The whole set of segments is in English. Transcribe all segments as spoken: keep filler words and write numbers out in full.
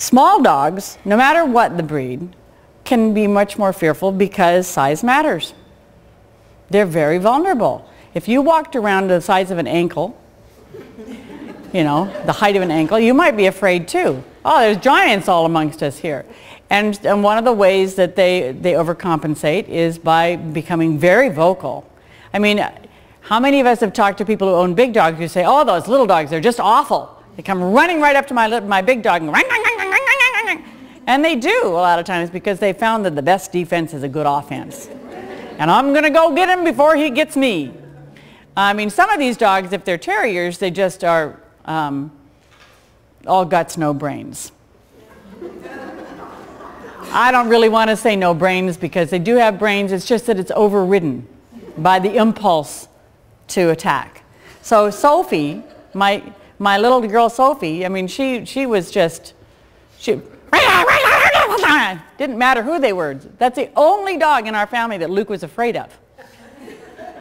Small dogs, no matter what the breed, can be much more fearful because size matters. They're very vulnerable. If you walked around the size of an ankle, you know, the height of an ankle, you might be afraid too. Oh, there's giants all amongst us here. And, and one of the ways that they, they overcompensate is by becoming very vocal. I mean, how many of us have talked to people who own big dogs who say, oh, those little dogs, they're just awful. They come running right up to my, my big dog and rang, rang, rang, rang, rang, rang. And they do a lot of times because they found that the best defense is a good offense. And I'm going to go get him before he gets me. I mean, some of these dogs, if they're terriers, they just are um, all guts, no brains. I don't really want to say no brains because they do have brains. It's just that it's overridden by the impulse to attack. So Sophie, my, my little girl Sophie, I mean, she, she was just, she, didn't matter who they were. That's the only dog in our family that Luke was afraid of.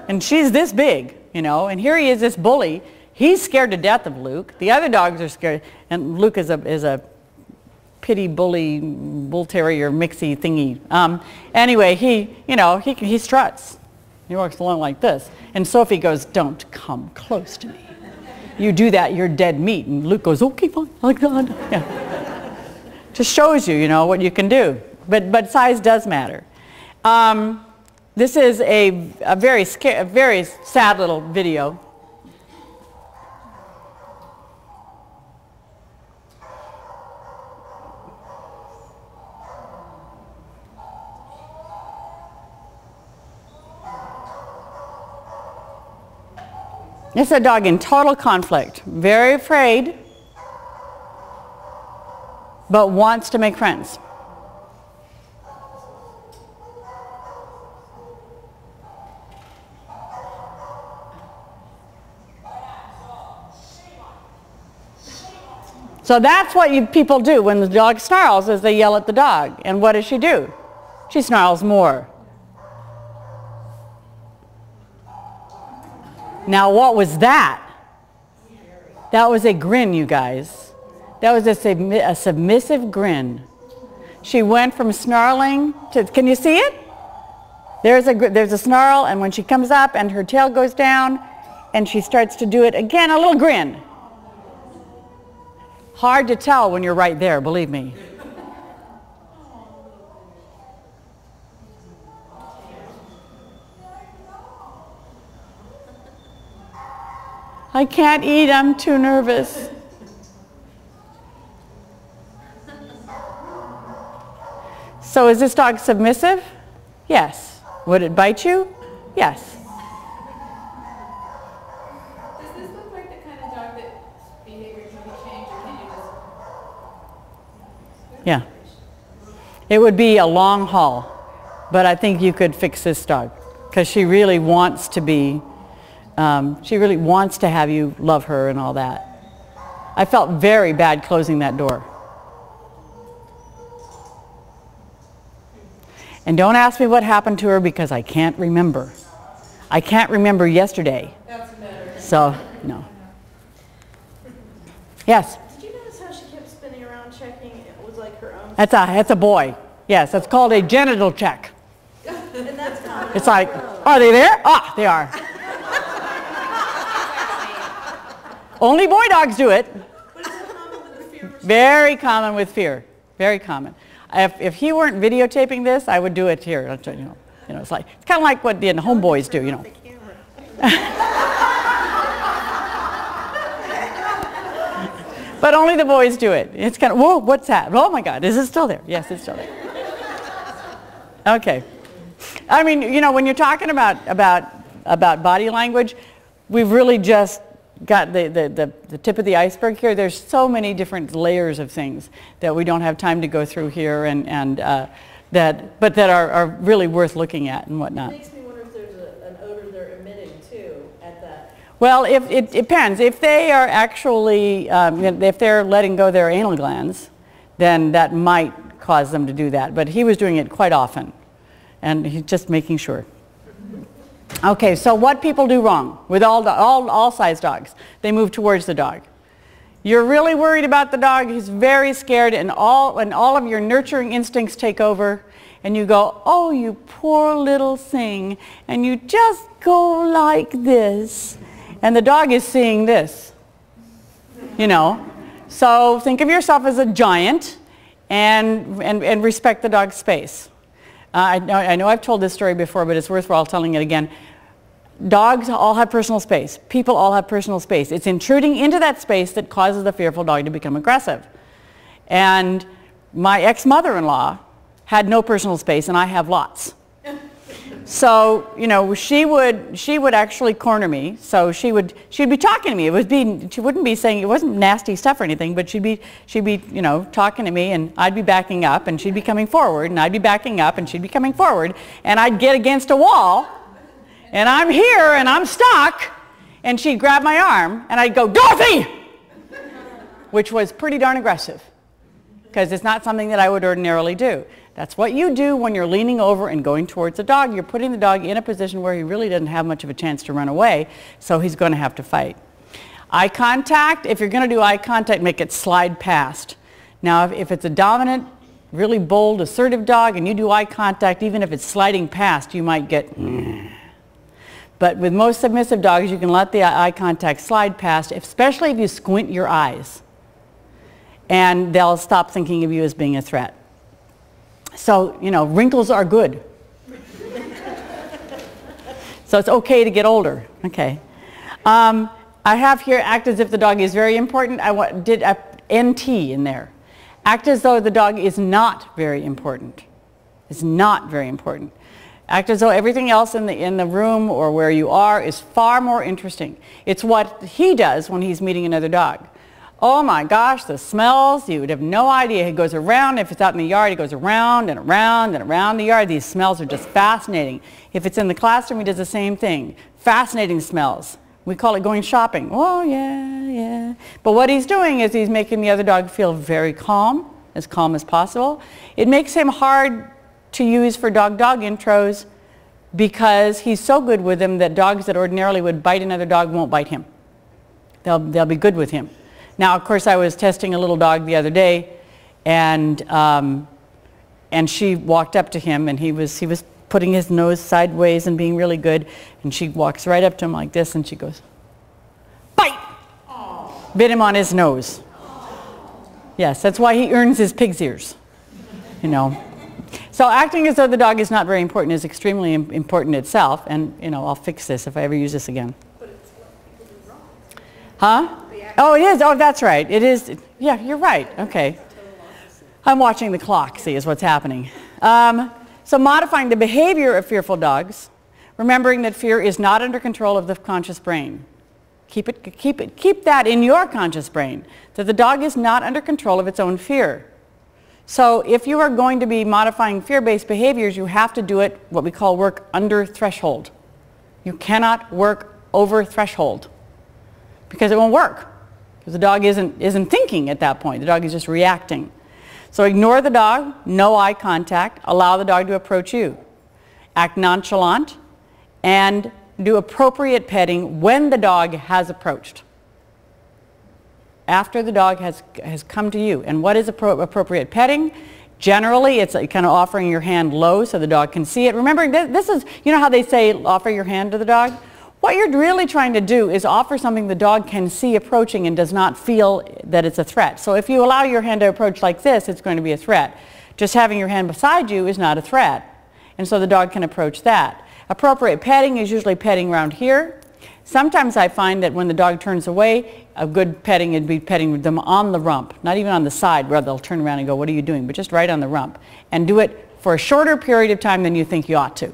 And she's this big, you know, and here he is, this bully. He's scared to death of Luke. The other dogs are scared, and Luke is a, is a pity bully, bull terrier, mixy thingy. Um, anyway, he, you know, he, he struts. He walks along like this. And Sophie goes, don't come close to me. You do that, you're dead meat. And Luke goes, okay, fine, like that. Yeah. Just shows you, you know, what you can do. But, but size does matter. Um, This is a, a very sca- a very sad little video. It's a dog in total conflict, very afraid, but wants to make friends. So that's what you people do when the dog snarls, is they yell at the dog. And what does she do? She snarls more. Now what was that? That was a grin, you guys. That was a, submi a submissive grin. She went from snarling to, can you see it? There's a, there's a snarl, and when she comes up and her tail goes down and she starts to do it again, a little grin. Hard to tell when you're right there, believe me. I can't eat, I'm too nervous. So is this dog submissive? Yes. Would it bite you? Yes. Yeah. It would be a long haul, but I think you could fix this dog because she really wants to be, um, she really wants to have you love her and all that. I felt very bad closing that door. And don't ask me what happened to her because I can't remember. I can't remember yesterday. That's better. So, no. Yes? That's a, that's a boy. Yes, that's called a genital check. And that's not it's like, are they there? Ah, they are. Only boy dogs do it. But is it common with fear? Very common with fear. Very common. If, if he weren't videotaping this, I would do it here. You know, you know, it's like it's kind of like what the homeboys do, you know. But only the boys do it. It's kind of, whoa, what's that? Oh my God, is it still there? Yes, it's still there. Okay. I mean, you know, when you're talking about, about, about body language, we've really just got the, the, the, the tip of the iceberg here. There's so many different layers of things that we don't have time to go through here, and, and, uh, that, but that are, are really worth looking at and whatnot. It makes me wonder if there's a, an odor they're emitting too at that. Well, if, it depends. If they are actually, um, if they're letting go their anal glands, then that might cause them to do that. But he was doing it quite often, and he's just making sure. Okay, so what people do wrong with all, all, all size dogs, they move towards the dog. You're really worried about the dog, he's very scared, and all, and all of your nurturing instincts take over, and you go, oh, you poor little thing, and you just go like this, and the dog is seeing this, you know. So think of yourself as a giant, and, and, and respect the dog's space. Uh, I, know, I know I've told this story before, but it's worthwhile telling it again. Dogs all have personal space. People all have personal space. It's intruding into that space that causes the fearful dog to become aggressive. And my ex-mother-in-law had no personal space, and I have lots. So, you know, she would, she would actually corner me. So she would, she'd be talking to me. It would be, she wouldn't be saying, it wasn't nasty stuff or anything, but she'd be, she'd be, you know, talking to me, and I'd be backing up, and she'd be coming forward, and I'd be backing up, and she'd be coming forward, and I'd get against a wall, and I'm here, and I'm stuck, and she'd grab my arm, and I'd go, Dorothy! Which was pretty darn aggressive, because it's not something that I would ordinarily do. That's what you do when you're leaning over and going towards a dog. You're putting the dog in a position where he really doesn't have much of a chance to run away, so he's going to have to fight. Eye contact, if you're going to do eye contact, make it slide past. Now, if, if it's a dominant, really bold, assertive dog, and you do eye contact, even if it's sliding past, you might get... Mm. But with most submissive dogs, you can let the eye contact slide past, especially if you squint your eyes, and they'll stop thinking of you as being a threat. So, you know, wrinkles are good. So it's okay to get older. Okay. Um, I have here, act as if the dog is very important. I want, did a N T in there. Act as though the dog is not very important. It's not very important. Act as though everything else in the, in the room or where you are is far more interesting. It's what he does when he's meeting another dog. Oh my gosh, the smells, you would have no idea. He goes around, if it's out in the yard, he goes around and around and around the yard. These smells are just fascinating. If it's in the classroom, he does the same thing. Fascinating smells. We call it going shopping. Oh yeah, yeah. But what he's doing is he's making the other dog feel very calm, as calm as possible. It makes him hard to use for dog-dog intros because he's so good with them that dogs that ordinarily would bite another dog won't bite him. They'll, they'll be good with him. Now, of course, I was testing a little dog the other day, and um, and she walked up to him, and he was he was putting his nose sideways and being really good, and she walks right up to him like this, and she goes, bite! Aww. Bit him on his nose. Aww. Yes, that's why he earns his pig's ears, you know. So acting as though the dog is not very important is extremely im- important itself, and you know, I'll fix this if I ever use this again. But it's what people do wrong. Huh? Oh, it is. Oh, that's right. It is. Yeah, you're right. Okay. I'm watching the clock, see, is what's happening. Um, so modifying the behavior of fearful dogs, remembering that fear is not under control of the conscious brain. Keep it, keep it, keep that in your conscious brain, that the dog is not under control of its own fear. So if you are going to be modifying fear-based behaviors, you have to do it, what we call work under threshold. You cannot work over threshold because it won't work. Because the dog isn't, isn't thinking at that point. The dog is just reacting. So ignore the dog, no eye contact, allow the dog to approach you. Act nonchalant and do appropriate petting when the dog has approached. After the dog has, has come to you. And what is appro- appropriate petting? Generally, it's like kind of offering your hand low so the dog can see it. Remember, th- this is, you know how they say offer your hand to the dog? What you're really trying to do is offer something the dog can see approaching and does not feel that it's a threat. So if you allow your hand to approach like this, it's going to be a threat. Just having your hand beside you is not a threat. And so the dog can approach that. Appropriate petting is usually petting around here. Sometimes I find that when the dog turns away, a good petting would be petting them on the rump, not even on the side where they'll turn around and go, what are you doing? But just right on the rump. And do it for a shorter period of time than you think you ought to.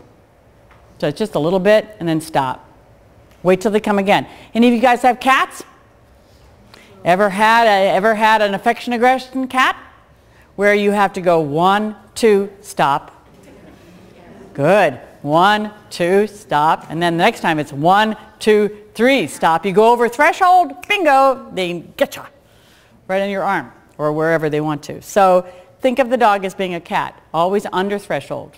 So it's just a little bit and then stop. Wait till they come again. Any of you guys have cats? Ever had a, ever had an affection aggression cat? Where you have to go one, two, stop. Good. One, two, stop. And then the next time it's one, two, three, stop. You go over threshold, bingo, they get you. Right on your arm or wherever they want to. So think of the dog as being a cat, always under threshold.